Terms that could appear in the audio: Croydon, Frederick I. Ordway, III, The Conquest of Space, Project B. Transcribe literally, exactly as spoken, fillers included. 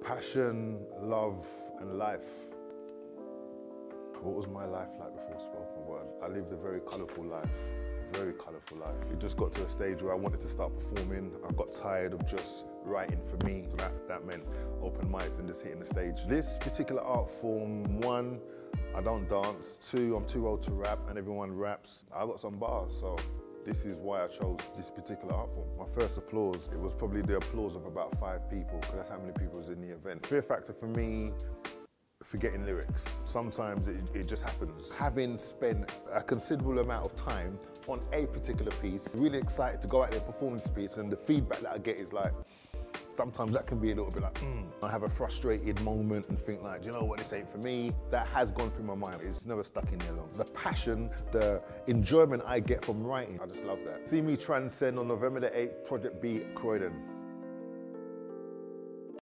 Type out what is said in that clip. passion, love, and life. What was my life like before spoken word? I lived a very colourful life, very colourful life. It just got to a stage where I wanted to start performing. I got tired of just writing for me. So that, that meant open mics and just hitting the stage. This particular art form, one, I don't dance. Two, I'm too old to rap and everyone raps. I got some bars, so this is why I chose this particular art form. My first applause, it was probably the applause of about five people, because that's how many people was in the event. Fear factor for me, forgetting lyrics. Sometimes it, it just happens. Having spent a considerable amount of time on a particular piece, really excited to go out there performing this piece, and the feedback that I get is like, sometimes that can be a little bit like, mm. I have a frustrated moment and think like, do you know what, this ain't for me. That has gone through my mind. It's never stuck in there long. The passion, the enjoyment I get from writing, I just love that. See me transcend on November the eighth, Project B, Croydon.